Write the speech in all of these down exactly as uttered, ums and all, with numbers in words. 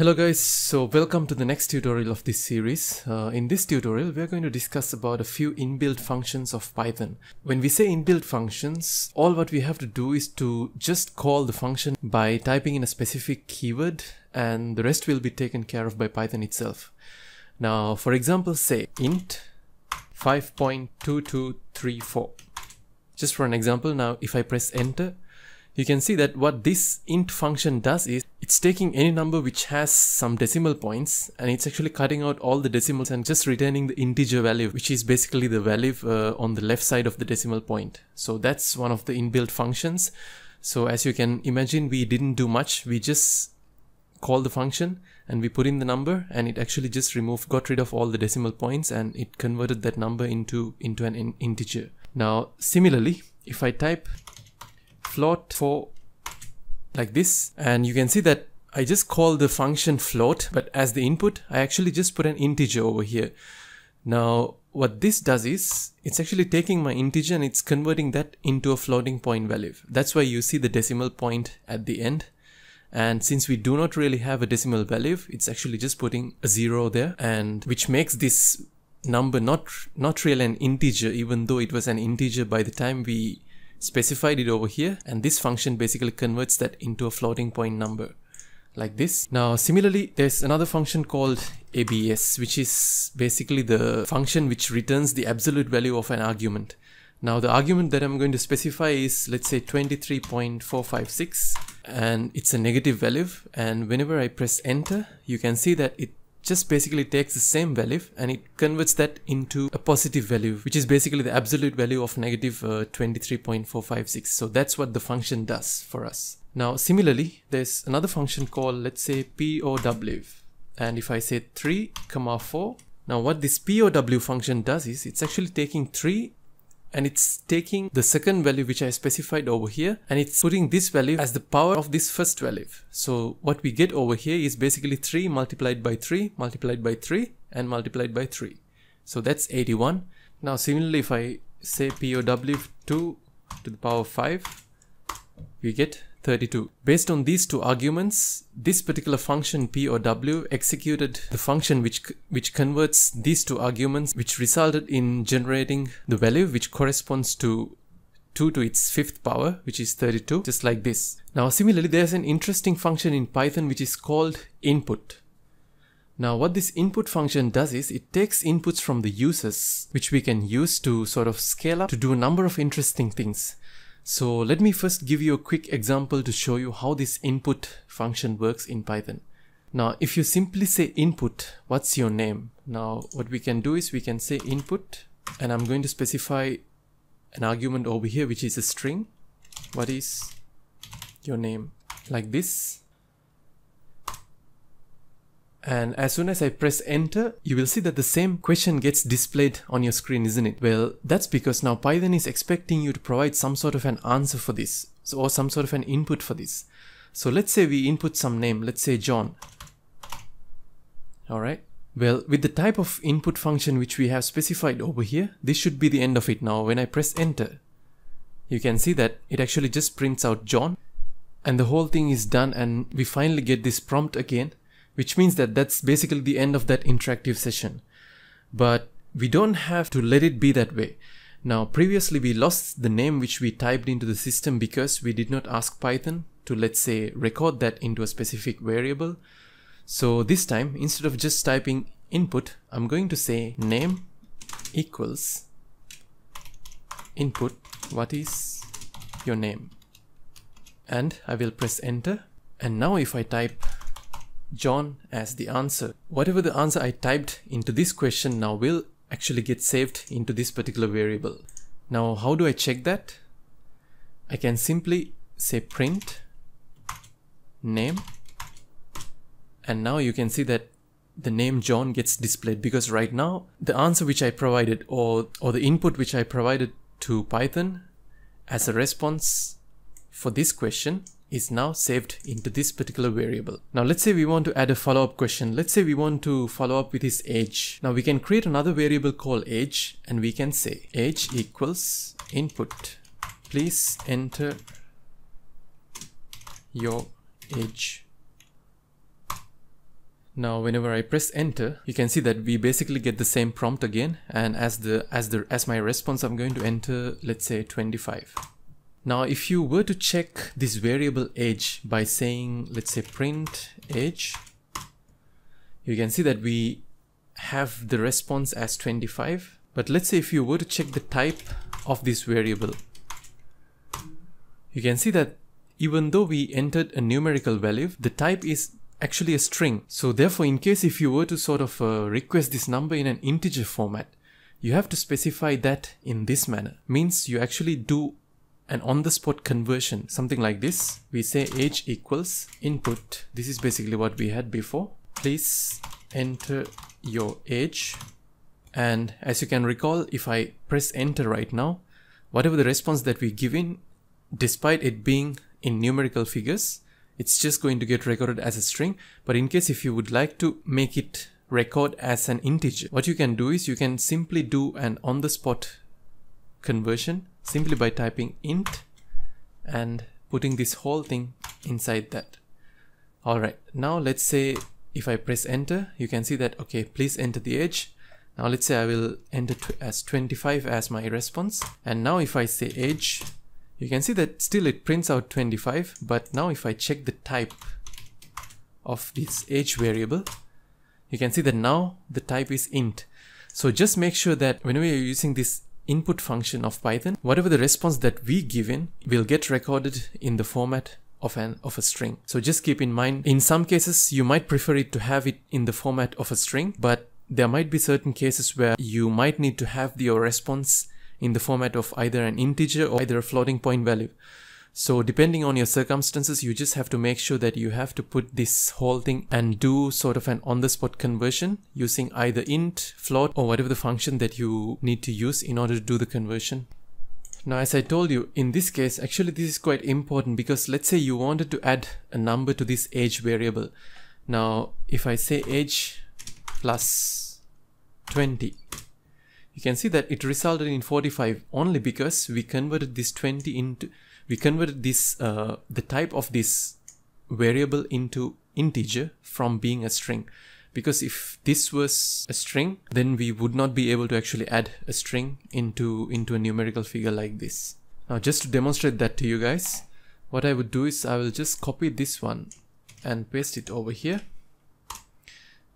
Hello guys, so welcome to the next tutorial of this series. Uh, in this tutorial, we are going to discuss about a few inbuilt functions of Python. When we say inbuilt functions, all what we have to do is to just call the function by typing in a specific keyword, and the rest will be taken care of by Python itself. Now, for example, say int five point two two three four. Just for an example, now if I press enter, you can see that what this int function does is it's taking any number which has some decimal points, and it's actually cutting out all the decimals and just returning the integer value, which is basically the value uh, on the left side of the decimal point. So that's one of the inbuilt functions. So as you can imagine, we didn't do much. We just call the function and we put in the number, and it actually just removed, got rid of all the decimal points, and it converted that number into, into an in integer. Now, similarly, if I type float four like this, and you can see that I just call the function float, but as the input I actually just put an integer over here. Now what this does is it's actually taking my integer and it's converting that into a floating point value. That's why you see the decimal point at the end, and since we do not really have a decimal value, it's actually just putting a zero there, and which makes this number not not really an integer, even though it was an integer by the time we specified it over here. And this function basically converts that into a floating point number like this. Now similarly, there's another function called abs, which is basically the function which returns the absolute value of an argument. Now the argument that I'm going to specify is, let's say, twenty-three point four five six, and it's a negative value, and whenever I press enter, you can see that it just basically takes the same value and it converts that into a positive value, which is basically the absolute value of negative uh, twenty-three point four five six. So that's what the function does for us. Now similarly, there's another function called, let's say, POW, and if I say three comma four, now what this POW function does is it's actually taking three and it's taking the second value which I specified over here, and it's putting this value as the power of this first value. So what we get over here is basically three multiplied by three multiplied by three and multiplied by three. So that's eighty-one. Now similarly, if I say POW two to the power five, we get thirty-two. Based on these two arguments, this particular function POW executed the function which which converts these two arguments, which resulted in generating the value which corresponds to two to its fifth power, which is thirty-two, just like this. Now similarly, there's an interesting function in Python which is called input. Now what this input function does is it takes inputs from the users, which we can use to sort of scale up to do a number of interesting things. So let me first give you a quick example to show you how this input function works in Python. Now if you simply say input, what's your name? Now what we can do is we can say input, and I'm going to specify an argument over here which is a string. What is your name? Like this. And as soon as I press enter, you will see that the same question gets displayed on your screen, isn't it? Well, that's because now Python is expecting you to provide some sort of an answer for this, so, or some sort of an input for this. So let's say we input some name, let's say John. Alright, well, with the type of input function which we have specified over here, this should be the end of it now. When I press enter, you can see that it actually just prints out John, and the whole thing is done, and we finally get this prompt again, which means that that's basically the end of that interactive session. But we don't have to let it be that way. Now previously we lost the name which we typed into the system because we did not ask Python to, let's say, record that into a specific variable. So this time, instead of just typing input, I'm going to say name equals input, what is your name, and I will press enter. And now if I type John as the answer, whatever the answer I typed into this question now will actually get saved into this particular variable. Now how do I check that? I can simply say print name, and now you can see that the name John gets displayed, because right now the answer which I provided, or, or the input which I provided to Python as a response for this question, is now saved into this particular variable. Now let's say we want to add a follow-up question. Let's say we want to follow up with his age. Now we can create another variable called age, and we can say age equals input, please enter your age. Now whenever I press enter, you can see that we basically get the same prompt again, and as the as the as my response I'm going to enter, let's say twenty-five. Now if you were to check this variable age by saying, let's say print age, you can see that we have the response as twenty-five. But let's say if you were to check the type of this variable, you can see that even though we entered a numerical value, the type is actually a string. So therefore, in case if you were to sort of uh, request this number in an integer format, you have to specify that in this manner. Means you actually do an on-the-spot conversion, something like this. We say age equals input. This is basically what we had before. Please enter your age. And as you can recall, if I press enter right now, whatever the response that we give in, despite it being in numerical figures, it's just going to get recorded as a string. But in case if you would like to make it record as an integer, what you can do is you can simply do an on-the-spot conversion simply by typing int and putting this whole thing inside that. Alright, now let's say if I press enter, you can see that, okay, please enter the age. Now let's say I will enter as twenty-five as my response. And now if I say age, you can see that still it prints out twenty-five. But now if I check the type of this age variable, you can see that now the type is int. So just make sure that whenever you're using this input function of Python, whatever the response that we give in will get recorded in the format of an of a string. So just keep in mind, in some cases you might prefer it to have it in the format of a string, but there might be certain cases where you might need to have your response in the format of either an integer or either a floating point value. So depending on your circumstances, you just have to make sure that you have to put this whole thing and do sort of an on-the-spot conversion using either int, float, or whatever the function that you need to use in order to do the conversion. Now, as I told you, in this case, actually this is quite important because let's say you wanted to add a number to this age variable. Now, if I say age plus twenty, you can see that it resulted in forty-five only because we converted this twenty into, we converted this, uh, the type of this variable into integer from being a string. Because if this was a string, then we would not be able to actually add a string into, into a numerical figure like this. Now, just to demonstrate that to you guys, what I would do is I will just copy this one and paste it over here.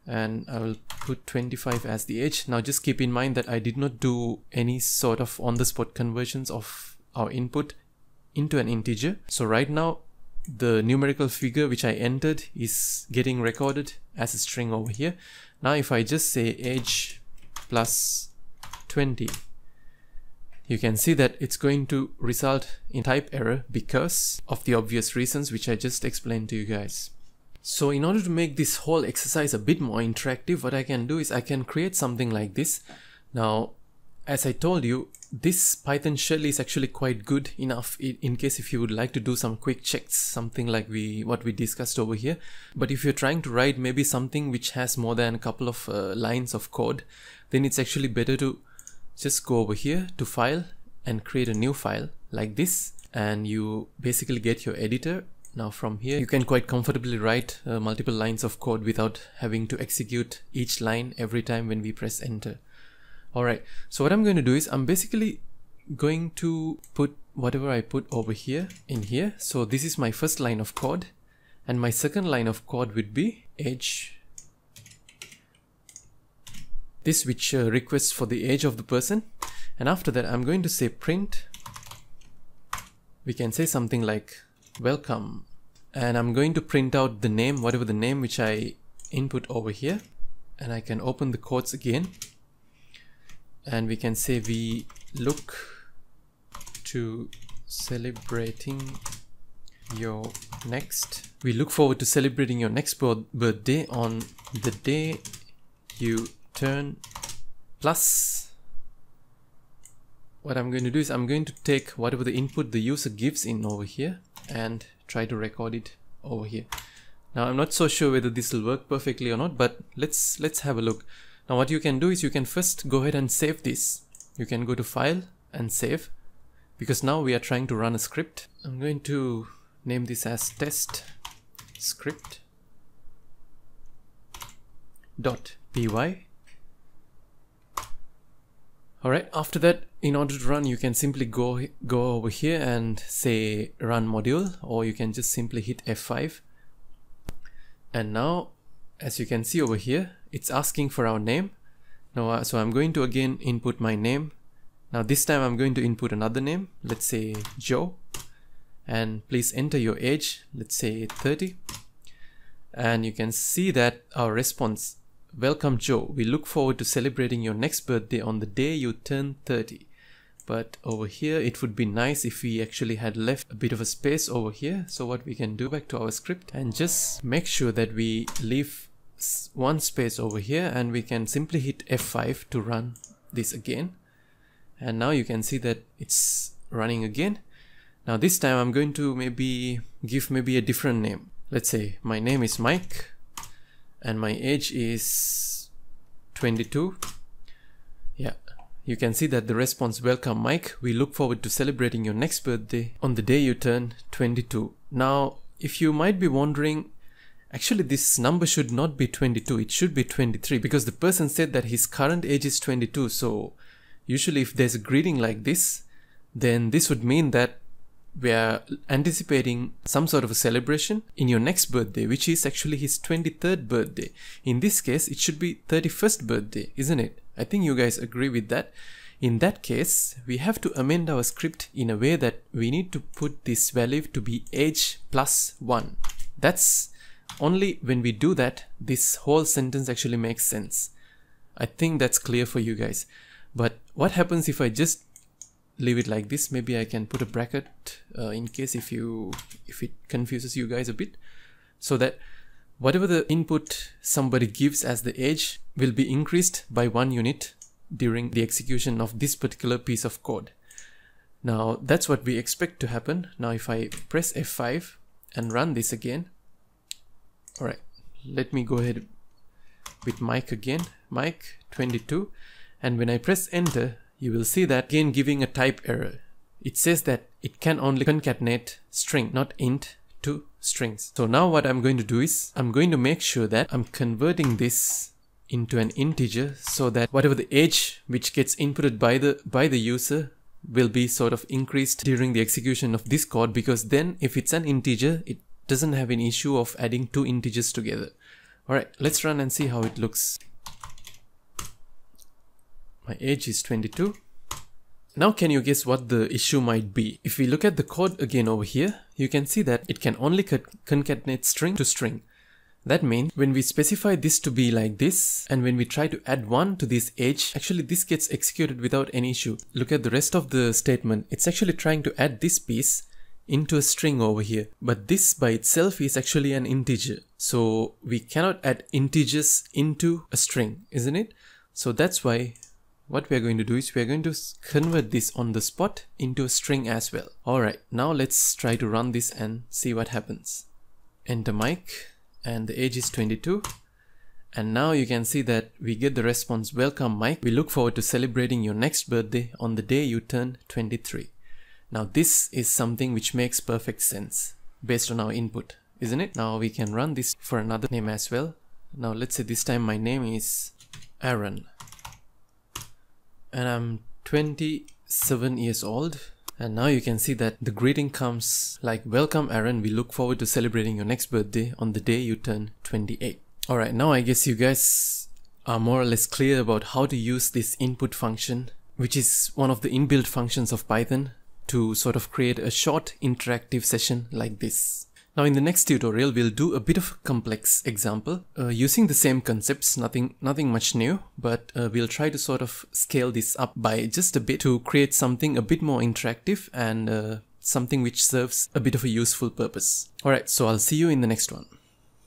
And I will put twenty-five as the age. Now just keep in mind that I did not do any sort of on-the-spot conversions of our input into an integer. So right now the numerical figure which I entered is getting recorded as a string over here. Now if I just say age plus twenty, you can see that it's going to result in type error because of the obvious reasons which I just explained to you guys. So in order to make this whole exercise a bit more interactive, what I can do is I can create something like this. Now, as I told you, this Python shell is actually quite good enough in case if you would like to do some quick checks, something like we what we discussed over here. But if you're trying to write maybe something which has more than a couple of uh, lines of code, then it's actually better to just go over here to file and create a new file like this, and you basically get your editor. Now from here, you can quite comfortably write uh, multiple lines of code without having to execute each line every time when we press enter. Alright, so what I'm going to do is I'm basically going to put whatever I put over here in here. So this is my first line of code, and my second line of code would be age. This which uh, requests for the age of the person. And after that, I'm going to say print. We can say something like welcome, and I'm going to print out the name, whatever the name which I input over here, and I can open the quotes again, and we can say we look to celebrating your next we look forward to celebrating your next birthday on the day you turn plus. What I'm going to do is I'm going to take whatever the input the user gives in over here and try to record it over here. Now I'm not so sure whether this will work perfectly or not, but let's let's have a look. Now what you can do is you can first go ahead and save this. You can go to file and save, because now we are trying to run a script. I'm going to name this as test script. dot py. All right, after that, in order to run, you can simply go go over here and say run module, or you can just simply hit F five. And now, as you can see over here, it's asking for our name. Now, so I'm going to again input my name. Now this time I'm going to input another name. Let's say Joe, and please enter your age. Let's say thirty. And you can see that our response, welcome Joe, we look forward to celebrating your next birthday on the day you turn thirty. But over here, it would be nice if we actually had left a bit of a space over here. So what we can do, back to our script and just make sure that we leave one space over here, and we can simply hit F five to run this again. And now you can see that it's running again. Now this time I'm going to maybe give maybe a different name. Let's say my name is Mike and my age is twenty-two. Yeah, you can see that the response, welcome Mike, we look forward to celebrating your next birthday on the day you turn twenty-two. Now, if you might be wondering, actually this number should not be twenty-two, it should be twenty-three, because the person said that his current age is twenty-two. So usually if there's a greeting like this, then this would mean that we are anticipating some sort of a celebration in your next birthday, which is actually his twenty-third birthday. In this case, it should be thirty-first birthday, isn't it? I think you guys agree with that. In that case, we have to amend our script in a way that we need to put this value to be age plus one. That's only when we do that, this whole sentence actually makes sense. I think that's clear for you guys. But what happens if I just leave it like this? Maybe I can put a bracket uh, in case if you if it confuses you guys a bit, so that whatever the input somebody gives as the age will be increased by one unit during the execution of this particular piece of code. Now that's what we expect to happen. Now if I press F five and run this again, all right, let me go ahead with Mike again, Mike twenty-two, and when I press enter, you will see that again giving a type error. It says that it can only concatenate string, not int, to strings. So now what I'm going to do is I'm going to make sure that I'm converting this into an integer, so that whatever the age which gets inputted by the by the user will be sort of increased during the execution of this code, because then if it's an integer, it doesn't have an issue of adding two integers together. All right, let's run and see how it looks. My age is twenty-two. Now can you guess what the issue might be? If we look at the code again over here, you can see that it can only concatenate string to string. That means when we specify this to be like this, and when we try to add one to this age, actually this gets executed without any issue. Look at the rest of the statement. It's actually trying to add this piece into a string over here, but this by itself is actually an integer. So we cannot add integers into a string, isn't it? So that's why what we are going to do is we are going to convert this on the spot into a string as well. Alright, now let's try to run this and see what happens. Enter Mike, and the age is twenty-two. And now you can see that we get the response, welcome Mike, we look forward to celebrating your next birthday on the day you turn twenty-three. Now this is something which makes perfect sense based on our input, isn't it? Now we can run this for another name as well. Now let's say this time my name is Aaron, and I'm twenty-seven years old. And now you can see that the greeting comes like, welcome Aaron, we look forward to celebrating your next birthday on the day you turn twenty-eight. All right, now I guess you guys are more or less clear about how to use this input function, which is one of the inbuilt functions of Python, to sort of create a short interactive session like this. Now in the next tutorial, we'll do a bit of a complex example uh, using the same concepts, nothing nothing much new, but uh, we'll try to sort of scale this up by just a bit to create something a bit more interactive and uh, something which serves a bit of a useful purpose. Alright, so I'll see you in the next one.